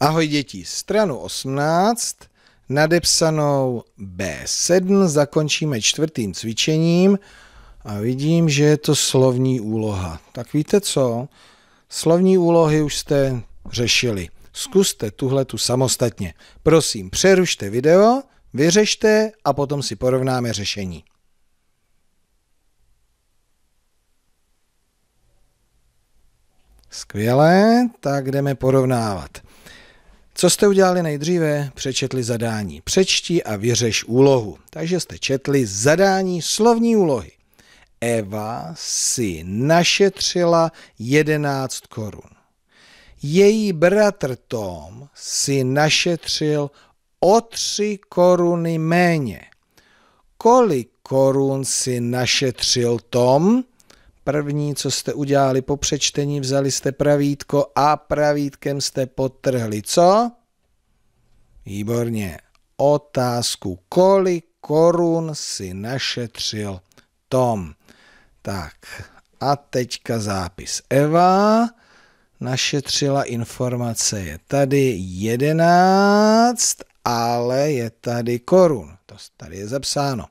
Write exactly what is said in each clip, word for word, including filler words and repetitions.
Ahoj děti, stranu osmnáct, nadepsanou bé sedm, zakončíme čtvrtým cvičením a vidím, že je to slovní úloha. Tak víte co? Slovní úlohy už jste řešili. Zkuste tuhle tu samostatně. Prosím, přerušte video, vyřešte a potom si porovnáme řešení. Skvělé, tak jdeme porovnávat. Co jste udělali nejdříve? Přečetli zadání. Přečti a vyřeš úlohu. Takže jste četli zadání slovní úlohy. Eva si našetřila jedenáct korun. Její bratr Tom si našetřil o tři koruny méně. Kolik korun si našetřil Tom? První, co jste udělali po přečtení, vzali jste pravítko a pravítkem jste podtrhli. Co? Výborně. Otázku, kolik korun si našetřil Tom. Tak a teďka zápis. Eva našetřila, informace je tady jedenáct, ale je tady korun. To tady je zapsáno.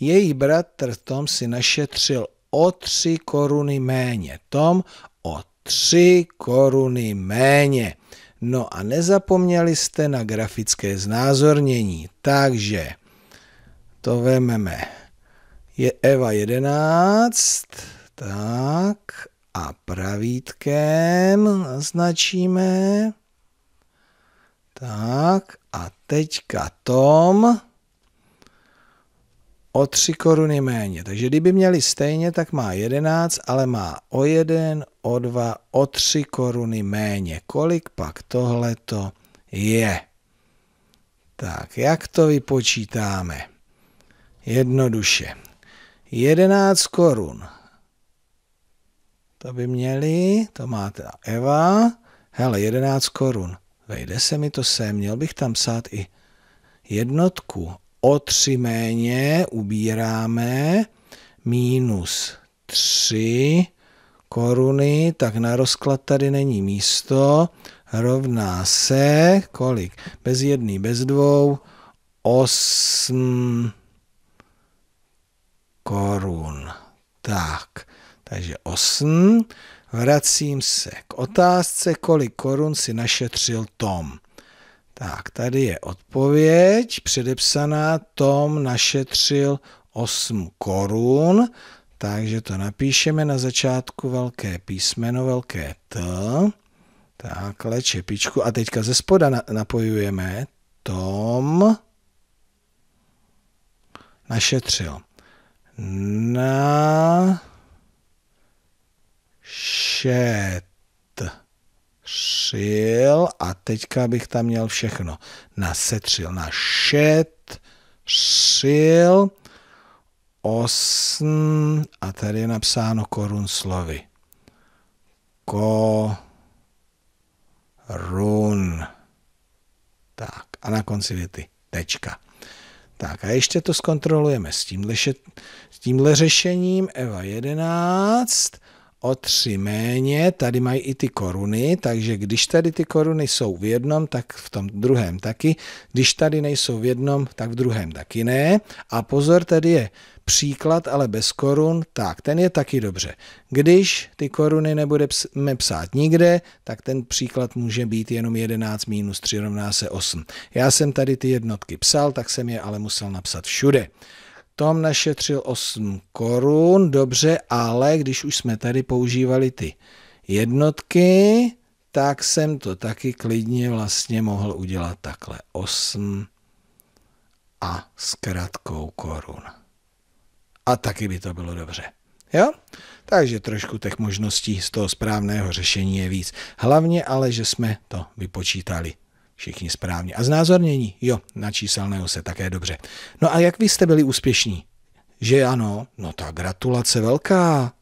Její bratr Tom si našetřil o tři koruny méně. Tom o tři koruny méně. No a nezapomněli jste na grafické znázornění. Takže to vezmeme. Je Eva jedenáct. Tak a pravítkem naznačíme. Tak a teďka Tom o tři koruny méně. Takže kdyby měli stejně, tak má jedenáct, ale má o jeden, o dva, o tři koruny méně. Kolik pak tohleto je? Tak, jak to vypočítáme? Jednoduše. jedenáct korun. To by měli, to má teda Eva. Hele, jedenáct korun. Vejde se mi to sem, měl bych tam psát i jednotku. O tři méně ubíráme, minus tři koruny, tak na rozklad tady není místo, rovná se, kolik? Bez jedné, bez dvou, osm korun. Tak, takže osm. Vracím se k otázce, kolik korun si našetřil Tom. Tak, tady je odpověď, předepsaná, Tom našetřil osm korun, takže to napíšeme na začátku velké písmeno, velké T, takhle čepičku a teďka ze spoda napojujeme, Tom našetřil, na šet. Šil a teďka bych tam měl všechno. Nasetřil, našet, šil, osm a tady je napsáno korun slovy. Korun. Tak a na konci věty tečka. Tak a ještě to zkontrolujeme s tímhle, šet, s tímhle řešením. Eva jedenáct. O tři méně, tady mají i ty koruny, takže když tady ty koruny jsou v jednom, tak v tom druhém taky. Když tady nejsou v jednom, tak v druhém taky ne. A pozor, tady je příklad, ale bez korun, tak ten je taky dobře. Když ty koruny nebudeme psát nikde, tak ten příklad může být jenom jedenáct minus tři rovná se osm. Já jsem tady ty jednotky psal, tak jsem je ale musel napsat všude. Tom našetřil osm korun, dobře, ale když už jsme tady používali ty jednotky, tak jsem to taky klidně vlastně mohl udělat takhle. osm a s kratkou korun. A taky by to bylo dobře. Jo? Takže trošku těch možností z toho správného řešení je víc. Hlavně ale, že jsme to vypočítali všichni správně. A znázornění, jo, na číselného se také dobře. No a jak vy jste byli úspěšní? Že ano, no ta gratulace velká.